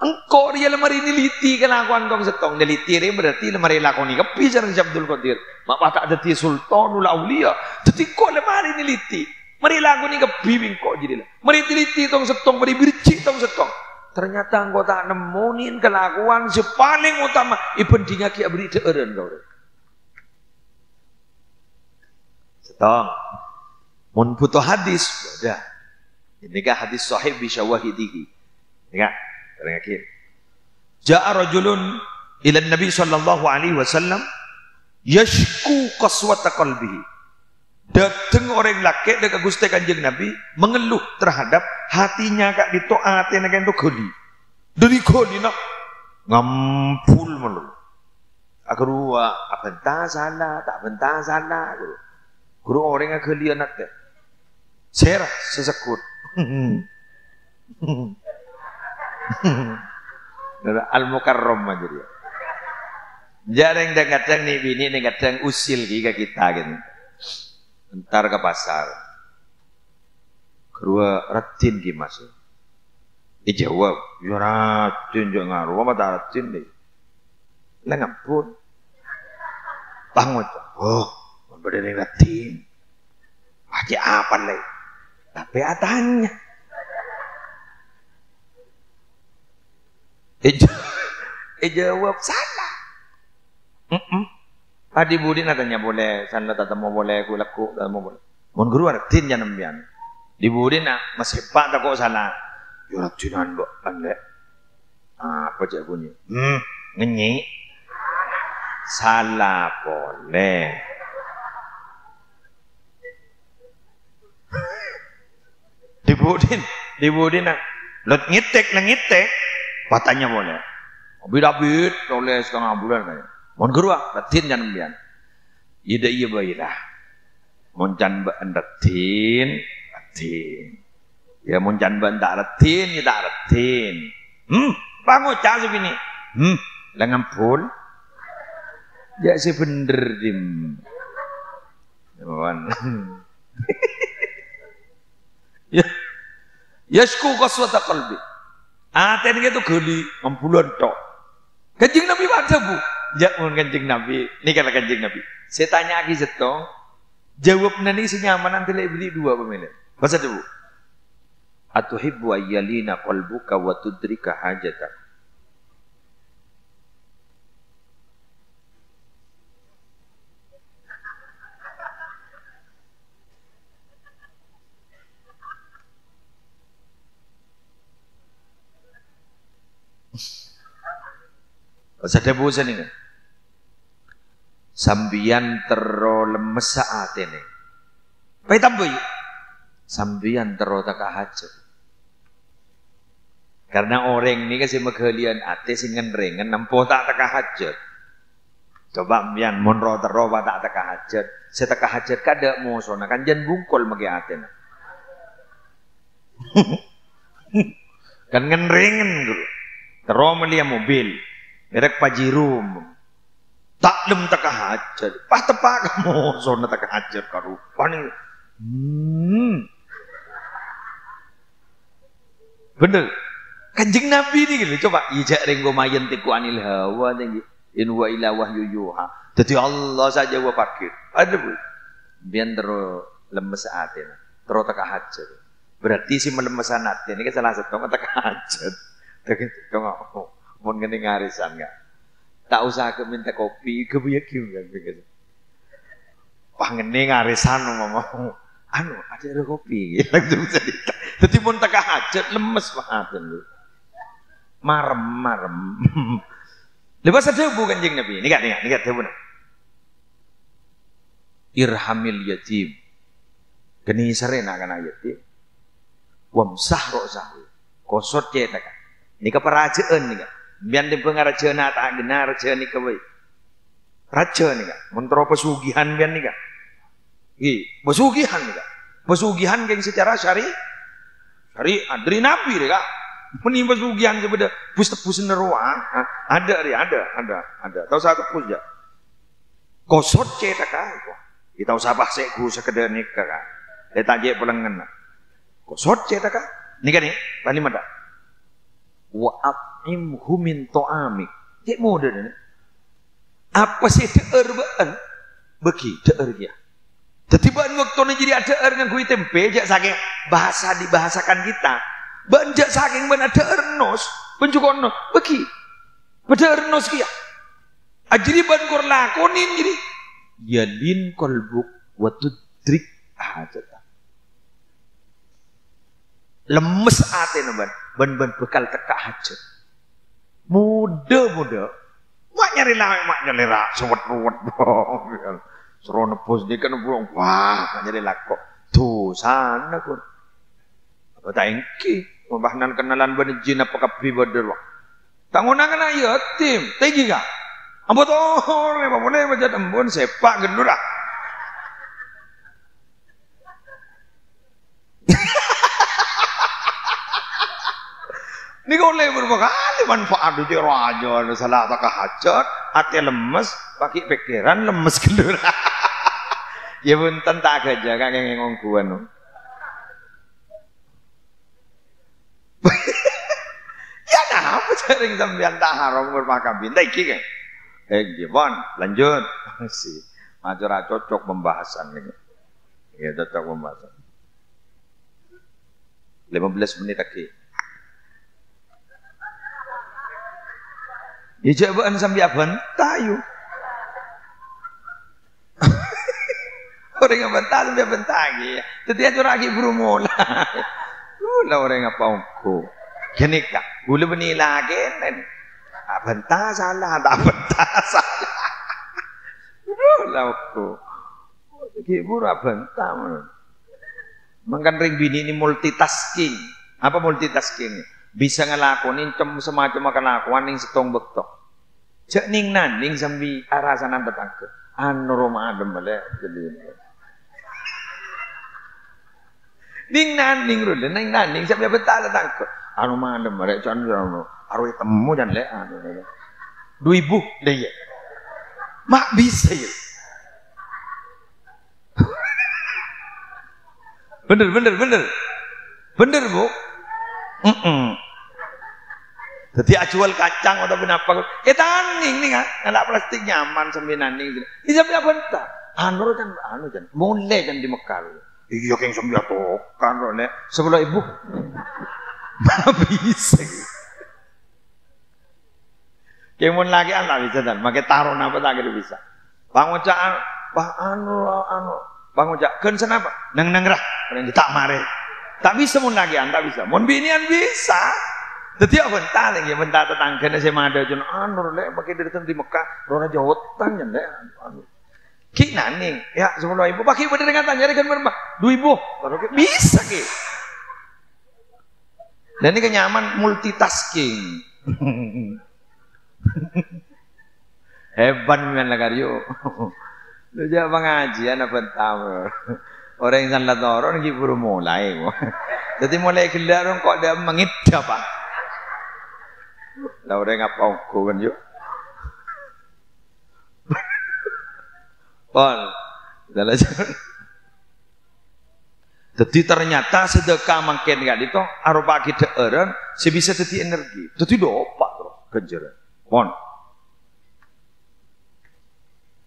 Engkau dia lemari niliti kelakuan kong setong niliti ini berarti lemari lakoni kepi sareng Abdul Qadir. Mak tak dadi sultanul aulia. Dadi kok lemari niliti. Mari lakoni kepi bingko jadilah. Mari niliti tong setong beri birci tong setong. Ternyata engkau tak nemuin kelakuan si paling utama. Iben dinga kia beri de'eren kau. Setong. Mun butuh hadis. Udah. Ini kan hadis sahih bisyawahidihi. Ini kan. Ternyata. Ja'a rajulun ilan Nabi SAW. Yashku qaswata qalbihi. Dateng orang laki dekat Gusti Kanjeng Nabi mengeluh terhadap hatinya kak ditoati nakan itu goli. Dari goli nak ngampul melu. Aku ruah tak bentah salah guru. Guru orang yang geli anak deh. Serah sesekut. Al-Mukarram aja dia. Jarang dan kadang nih bini nih kadang usil giga kita gitu. Ntar ke pasar kedua ratin gimana sih dijawab ya ratin juga ngaruh apa tak ratin deh lah ngampun bangun oh bener ratin aja apa leh tapi atanya jawab salah Adi Budi natanya boleh, sana tata mau boleh, aku laku, tata mau boleh. Mon guru artin jangan bian. Di Budi nak masih pak tak kok salah. Jurat jinan bok pandai. Apa cak bunyi? Ngenyi. Salah boleh. Di Budi nak lot ngitek, patanya boleh. Bidabid boleh setengah bulan kaya. Mon gerua ratin jangan bian. Ida iya bayilah. Mon janba ratin, ratin. Ya mon janba tak ratin, ya tak ratin. Bangun cah sebini. Lengan pun. Ya si bener dim. Ya. Yasku qaswata qalbi. Aten gitu geli ambulan tok. Kanjeng Nabi wadah bu. Jangan Kanjeng Nabi, ini kata Kanjeng Nabi. Saya tanya lagi setong, jawab nanti senyaman nanti lagi beli dua pemilik. Masa tu bu? Atuhibbu ayyalina qalbuka wa tudrika hajatak. Sadar bosan ini. Sambian tero lemes saat ini. Pai tambah yuk. Sambian tero tak hajat. Karena orang ini kasih megalian ate singan ringan nampo tak hajat. Coba mian monro tero tak hajat. Saya tak hajat kada mau sona kan jan bungkol magi ate. Kan ngen ringan dulu. Tero melihat mobil. Merek pajirum taklem tak hajar pas tepak kamu zona tak hajar karu paning bener Kanjeng Nabi ni gitu coba ijak ringgo mayen tiku anil hawa ning in wa ila wahyu yuha dadi Allah saja wa pakir ada bu biyen tero lemes atene tero tak hajar berarti si melemesan atene iki salah satu tak hajar tengok pun kena ngarisan enggak tak usah ke minta kopi ke biakim kan begitu pangene ngarisan mama anu ada kopi gitu jadi pun tak hajat lemes banget lu marem lepas ada bukan Kanjeng Nabi ni kat tebun irhamil yatim keni sarena kana yatim wamsah rozahu kosot cetak ni ke perajaan ni kan biar dia pengarajaan tak benar rajaan ni kawai rajaan ni kan mentero pesugihan biar ni kan pesugihan ni kan pesugihan yang secara syari dari Nabi ni kan ini pesugihan sebenarnya pus-pus neruang ada tahu saya tepus je kosot cek tak kan kita usah bahasa ku sekedar ni kan dia tak cek pelengan kosot cek tak kan ni kan ni paling mana wa at'imhu min ta'amik dia mudah ni apa sih de'er ba'an bagi de'er dia tiba-tiba waktu ni jadi de'er dengan kui tempe jak saking bahasa dibahasakan kita ba'an jak saking mana de'er nos pencukuan nos bagi de'er nos kia jadi ba'an kor lakonin jadi yalin kolbuk wa tudrik hajatah lemes atin ba'an ban-ban bekal tekak hajat muda-muda mak nyari lah mak nyari lah sewet-wet Suruh nebus ini kan pulang. Wah, jadi lakok. Dosa nak pun. Apa tak engki? Membahnan kenalan benda jin apa kapi berderwak. Tangunan kena yatim. Tegi kah? Ambot oh, lepas boleh macam ambon sepak gendurak. Ni kau boleh berapa kali manfaat itu raja, salah tak hajat, hati lemes, pakai pikiran lemes gendurak. Ya pun tentak aja, kakek ngongkuan. Ya dah, apa sering sambian taharong bermakam bintang kiki. Jepun, lanjut. Masih, macam cocok pembahasan ini. Ya cocok pembahasan. 15 menit lagi. Ya jawaban sampai abang tayu. Orang yang bantah sampai abang tayu. Tetapi itu lagi berumur lah. Lulah orang yang apa aku. Gini kak, boleh benilah gini. Tak bentah salah, tak bentah salah. Aduh, aku. Ibu tak bentah. Makan ring bini ini multitasking. Apa multitasking? Bisa ngelakonin semacam ngelakuan yang setong bektok. Cek ning naning sambil arah sana tetangga. Anu rumah adem boleh. Ning naning rule, ning naning sambil bentah tetangga. Anu rumah adem boleh, jangan jangan. Arwah temu dan lean, 2000 deh, mak bisa ya, bener bu, jadi acual kacang atau benapa, kita aning nih kan, plastik nyaman sambil aning, ini sampai apa entah, anu kan, boleh kan di Mekar, iya keng sambil tokan loh nek, sebelah ibu, mak bisa. Kemudian lagi anak bisa dan pakai taruh apa tak kira bisa. Pangucaan, anu, pangucaan. Ken senapa? Neng-nengrah, yang tak mare. Tak bisa mun lagi an, tak bisa. Mun binian bisa. Tetapi bentar lagi, bentar tetangga ni saya mada jen. Anu leh, pakai dari tentang Mekah, rona jawotan jen leh. Kena nih, ya semula ibu pakai pada dengan tanya dengan berapa? 2000. Bisa ke? Dan ini kenyaman multitasking. Hebat memang lagario. Lu jangan pengajian apa tahu. Orang yang salah dorong lagi baru mulai. Jadi mulai kelarong kok dia mengidap pak. Lah orang apa aku kan yuk. Pol, salah jalan. Jadi ternyata sedekah makin kat itu arupa kita orang sebisa teti energi. Teti dopak tu kejaran. Pon,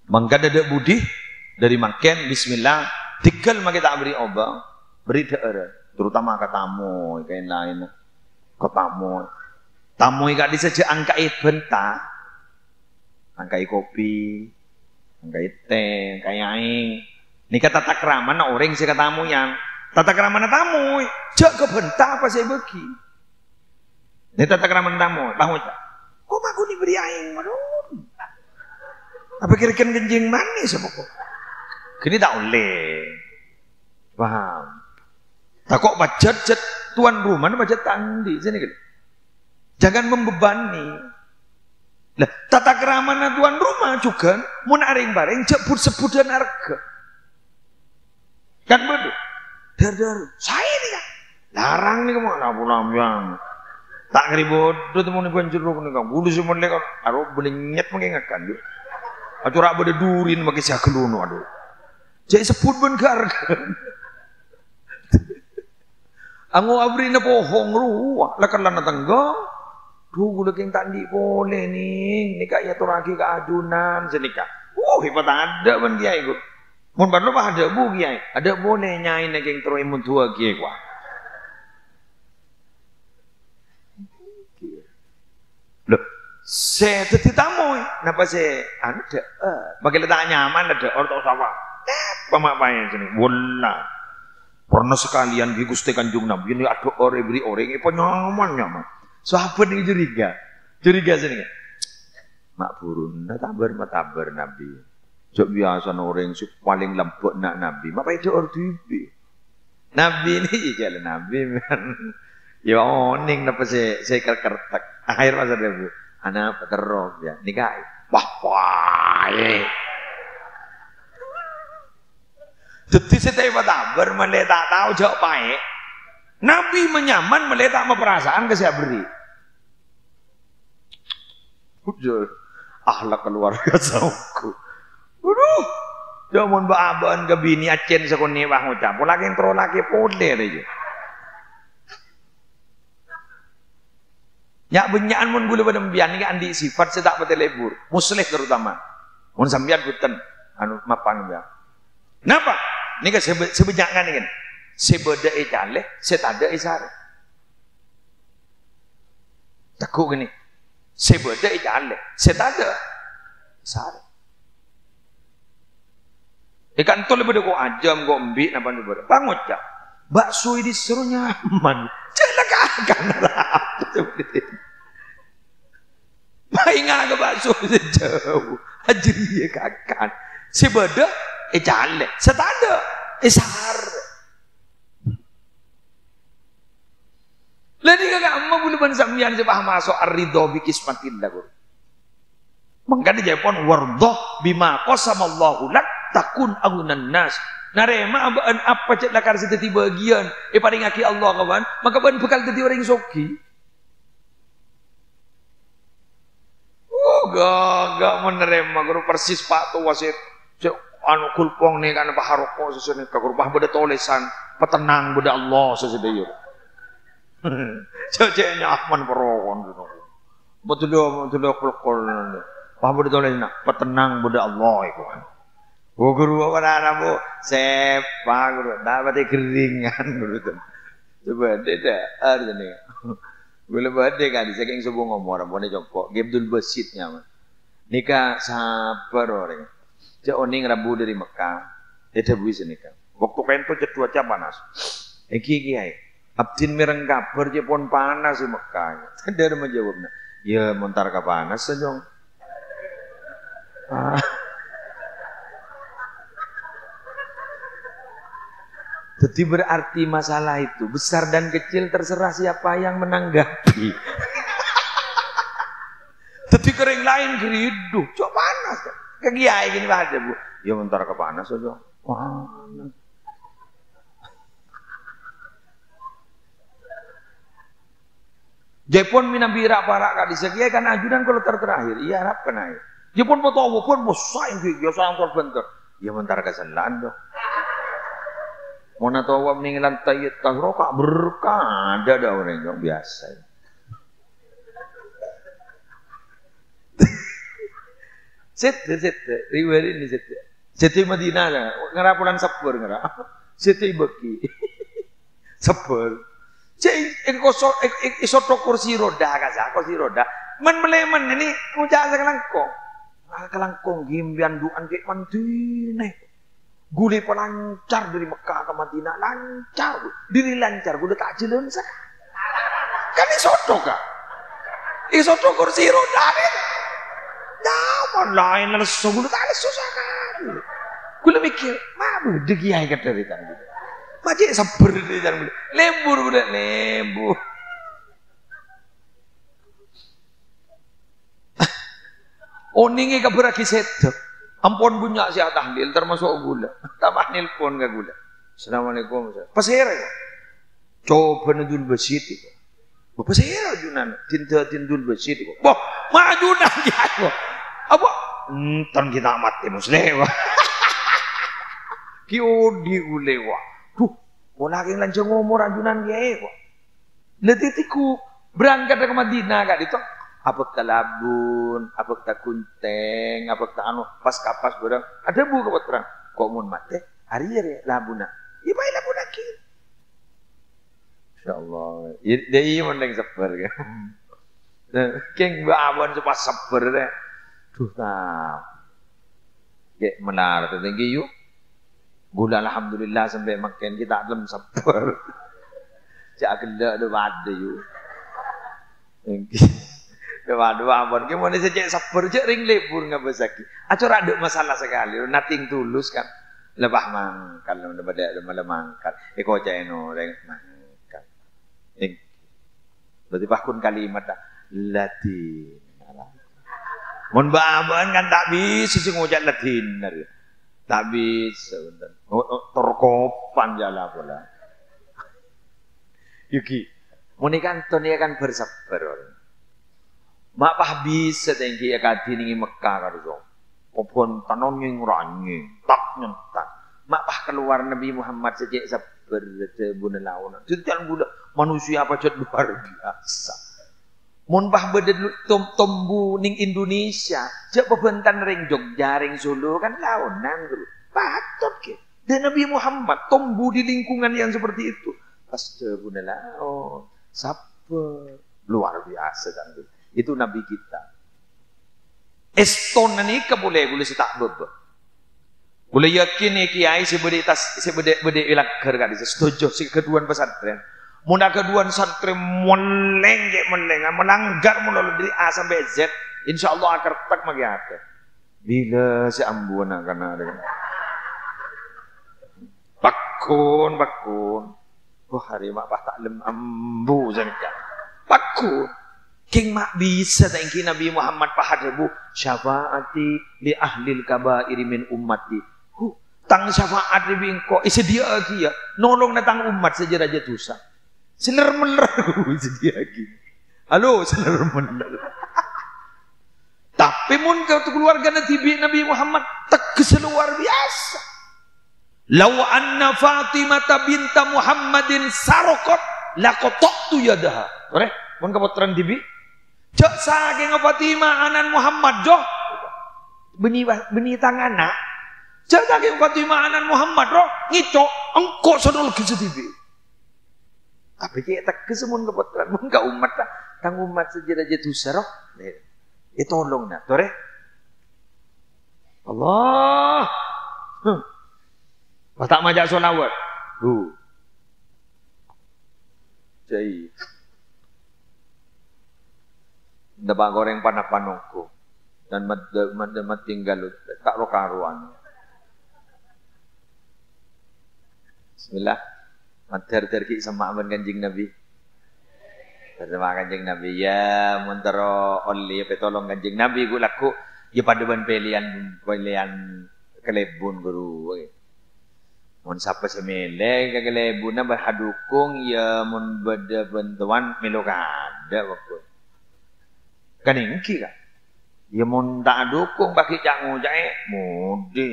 mangga dadak budi dari makan Bismillah, tinggal makin tak beri obat, beri daerah, terutama kat tamu, kain lain, kat tamu, tamu ikat disaja angkai bentah, angkai kopi, angkai teh, angkai air, ni kata tata kerama nak orang si kat tamu yang tata kerama nak tamu, cak kebentah apa saya bagi, ni tata kerama tamu, tahu tak? Kok aku diberi aing madun? Apa kira-kira genjing manis apa kok? Kini tak boleh. Faham? Tak kok macet-cet tuan rumah macet tandi sini kan. Jangan membebani. Lah, tata kerama tuan rumah juga mun aring-baring jebut sebudan harga. Kan betul. Dar-dar saya ni kan. Larang ni kemana pulang-pulang. Tak ribut, tu temu ni bukan jeruk ni kang. Bulu semua lekak, arok boleh nyet mengingatkan tu. Atau rak boleh durin bagi si akelun, aduh. Jadi sebut bengar kan. Ango abri na bohong ruah, lekar lana tangga. Duh, gula keng tandi boleh nih. Nikah ya tu lagi ke adunan senikah. Hebat ada pun kiai ikut. Mun baru apa ada bu kiai, ada boleh nyai nak keng terumun tua kiai kuah. Saya teti tamu, napa saya anu dah, bagi letak nyaman ada orang tak sabar. Pemakai sini, bola. Pernah sekalian di Gusti Kanjeng Nabi ini ada orang beri orang ini penyaman nyaman. Sahabat ini curiga sini. Mak burun, tak tabar Nabi. Jok biasa orang sih paling lembut nak Nabi. Maka itu ordibi. Nabi ini jalan Nabi. Ya oning napa saya kertek. Akhir masa Nabi. Anak peterok ya. Nikah. Wah. Jadi saya bertabar meletak tahu jauh baik. Nabi menyaman meletak perasaan ke saya beri. Udah. Akhlak keluarga sahuku. Aduh, jamun baaban ke bini acen sekuni wah ngucap. Lagi yang terlalu lagi pode aja. Nyak benyakan mun gula pada membian ini andi sifat sedak pada lebur. Musleh terutama. Mun sambian guten. Anu mapang ya. Kenapa? Ini kan sebenyakan ini kan. Sebeda e caleh, setada e sare. Tekuk ini. Sebeda e caleh, setada sare. Ikan tol lebih kok ajam kok ambil napa napa bangun cak bakso ini seru nyaman jangan kagak narap mainan ke bakso jauh ajar dia kagak sebeda ecale setada esar lagi kagak mau bulan sambian sepah masuk arido bikismatin lagu mengkali Jepun wardoh bima qasamallahu lak takun agunan nas narema abaan apa cek lakar setiap bagian paling aki Allah kawan maka ban bekal tadi orang soki gak menerima guru persis pak tu wasit anu kulpong ni kan apa haroko sesuatu guru pah beda tulisan petenang beda Allah sesuatu itu cecenya Ahmad Perokon betul kulpong pah beda tulisan petenang beda Allah itu kan. Bu guru apa nana bu sepak guru dapat keringan guru tu sebab dia ada ni boleh berdek ada saking subuh ngomor boleh jongkok gebdul besitnya nikah sabar orang je oning Rabu dari Mekah dia buis nikah waktu kain tu je cuaca panas kiai abdin merengkap berje pon panas di Mekah dia menjawabnya ya montar ke panas sejong. Jadi berarti masalah itu besar dan kecil terserah siapa yang menanggapi. Jadi kering lain geriduh, cok panas. Kegiai gini aja bu. Ya bentar ke panas aja. Panas. Jepun minabira para kadis kiai kan ajudan kalau terakhir. Iya harapkan aja. Jepun mau tahu pun mau sayang dia sayang terbentur. Ya bentar kesenlan dong. Mona tawa meninggalan tayyid tahrokak berkah ada orang yang biasa. Set riwayat ini set Madinah lah ngerapulan sepur ngerap set ibeki sepur. Cek kosor isotok kursi roda kaza kursi roda men melemen ini ujar kelangkong gimbian duan cek mandine. Gule pun lancar dari Mekah ke Madinah lancar, diri lancar, gule tak jalan sah. Kan isoto kah? Isoto kursi roda ni, dah pun lain langsung gule tak ada susah kan? Gule mikir, mabu degi ayat dari tadi, macam sabar dari tadi, lembur. Oningi kaburaki sedap. Ampun bunyak siapa tahlil termasuk gula. Tambah nelpon ke gula. Assalamualaikum. Pasir aja. Coba nudul besit itu. Pasir ajunan. Tindul besit itu. Boh, majunan dia tu. Apa? Enton kita mati muslim. Kau diulewa. Tuh, orang yang lancang umur ajunan dia itu. Letitiku berangkat ke Madinah kat itu. Apa kita labun, apa kita kunteng, apa kita anu pas kapas barang. Ada bu kepada orang. Kok mun mati? Hari labuna. Iya baik labuna ki. Insyaallah. Dia iya mending sabar kan. Keng bawan cepat sabar deh. Duh tak. Kek menar tertinggi yuk. Gula alhamdulillah sampai makin kita belum sabar. Cak gelak ada yuk. Thank you. Waduh, ampun, gimana sih cek sabar cek ring libur nggak besaki. Acor ada masalah sekali, nothing tulus kan. Lebah mangkal, lebah mangkal. Eko ceno, reng mangkal. Berarti pakun kalimat Latin. Mun baban kan tak bisa sih ngojak Latin, tak bisa. Terkopan jala bola. Yuki, monikan Tony akan bersabar. Mak pah bisa tengki akadi ningi Mekah karuzong. Popon tanon yang rangi, tak nyentak. Mak pah keluar Nabi Muhammad sejak sabar sebuna lawan. Jangan budak manusia apa jod luar biasa. Mon pah bedel tombu ning Indonesia. Jak bebentan ring Jogja, ring Solo kan lawanan tu. Patut ke? Dan Nabi Muhammad tombu di lingkungan yang seperti itu. Pas sebuna lawan, sabar luar biasa kan tu. Itu Nabi kita. Eston ini keboleh boleh tak bebe. Boleh yakin ya kiai sebede tas sebede bede ilaker kan itu setuju si keduan pesantren. Muna keduan pesantren melenggek melenggak melanggar mulai dari A sampai Z. Insya Allah akar tak magi hati. Bila si ambuan akan ada. Pakun pakun. Wah hari mak tak lem ambu jangan. Pakun. King mak bisa tengki Nabi Muhammad pahadabu syafaati li ahlil kabairi min ummati. Tang syafaat li bingko isi dia lagi ya. Nolong datang umat saja raja tusa. Seler meler isi dia lagi. Halo seler meler. Tapi mun ke keluarga Nabi Muhammad tegas luar biasa. Law anna Fatimah binta Muhammadin sarokot lakotok tu yadah. Korek? Mun kepotren tibi? Cok saking Fatimah anan Muhammad jo beni tangan nak. Cok saking Fatimah anan Muhammad ro ngicok engkok sodol ke tibi. Tapi dia tak kesemun kepotren mun ka umat lah. Tang umat sejarah tusa ro. E tolong nak tore. Allah. Batak majak solawat. Lu. Jai. Dapat goreng panapanongko dan mat tinggal tak rokaruan. Bismillah, mater terkik sama aman kanjeng Nabi. Terima kanjeng Nabi ya, muntero oleh petolong kanjeng Nabi gue laku. Ya pada ban pilihan kelebun guru. Mun siapa semele kelebunnya berhadukung ya mun beda bantuan melokada waktu. Kaning ki kan. Ya mun tak dukung bagi jangu jae mode.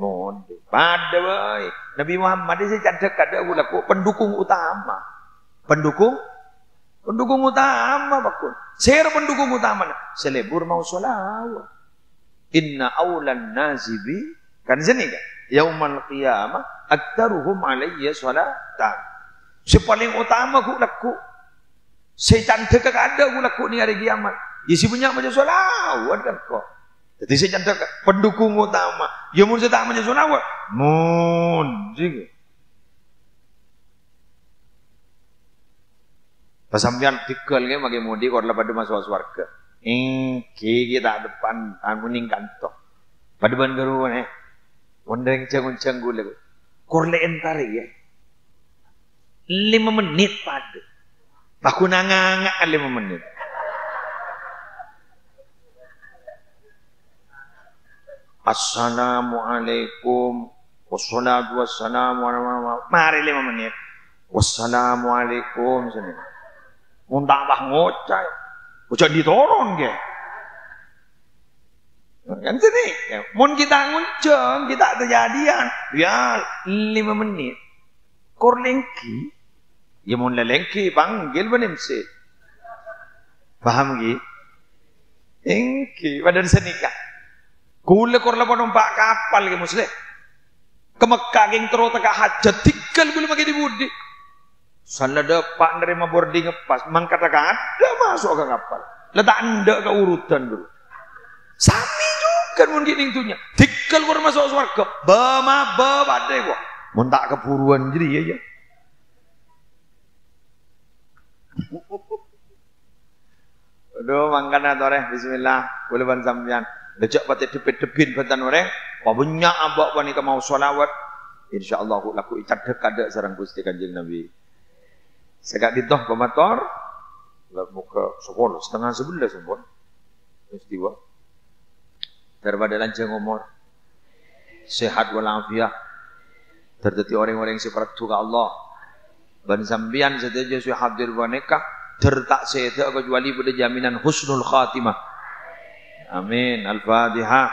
Mode. Pada wei Nabi Muhammad ini cadek kada laku pendukung utama. Pendukung utama bakun. Ser pendukung utama. Selebur mau selawat. Inna aulan nazibi kan sini kan. Yaumal qiyamah aktsaruhum alayya salatan. Si paling utama ku laku. Setan dekat ada guna kau ni hari kiamat. Isi banyak macam solawat kan kau. Jadi setan dekat pendukung utama. Ya mun setan macam solawat. Mun jing. Pasampian tikal ke bagi mudi kau pada masuk surga. Kiki tak depan amuning kantok. Pada ban geruan Wondering cenggung-cenggung gula. Kau leen tarik ya. 5 menit pada. Aku nangangak 5 menit. Assalamualaikum wassalatu wassalamu warahmatullahi. Mari 5 menit. Wassalamualaikum sini. Mun tak bah ngocay. Ucap ditoron ke. Kan sini. Mun kita ngunceng, kita terjadian. Ya 5 menit. Korlengki. Ya mun lelengki panggil benim sih. Paham ki? Engki pada senikah. Kule korla numpak kapal ki Musleh. Ke Mekah king tero teka hajat tikal kule magi dibudi. Sana dapat nerima boarding pas mangkatakan ada masuk ke kapal. Letak ndak ke urutan dulu. Sami juga mun kining tunya. Tikal kur masuk swarga. Ba ma ba pade kok. Mun tak keburuan jadi ya. Duh mangkana toreh bismillah kula ban sampeyan. Dejak pati debit-debit bantan oreh, pabunyak abak wanita mau sholawat. Insyaallah aku laku icadek kada sareng Gusti Kanjeng Nabi. Sekak ditoh pamator muka sepuluh setengah sebelas pun istiwa. Daripada lanjang umur sehat walafiat. Terjadi orang-orang yang seperti Allah. Ban sampeyan setuju saya hadir waneka tertak setuju kecuali pada jaminan husnul khatimah. Amin. Al-Fatihah.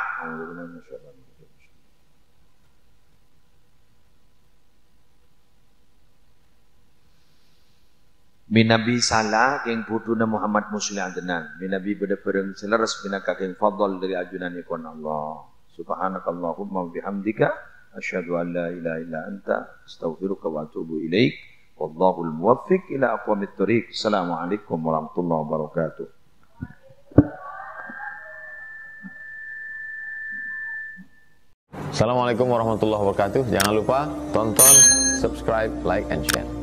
Minabi salah keng putuna Muhammad Musleh Adnan. Minabi pada pereng selaras binaka keng fadl dari ajunan ikon Allah. Subhanakallahumma bihamdika. Asyhadu an la ilaha illa anta. Astaghfiruka wa atubu ilaik. Wallahul muwaffiq ila aqwamit thoriq. Assalamualaikum warahmatullahi wabarakatuh. Assalamualaikum warahmatullahi wabarakatuh. Jangan lupa tonton, subscribe, like, and share.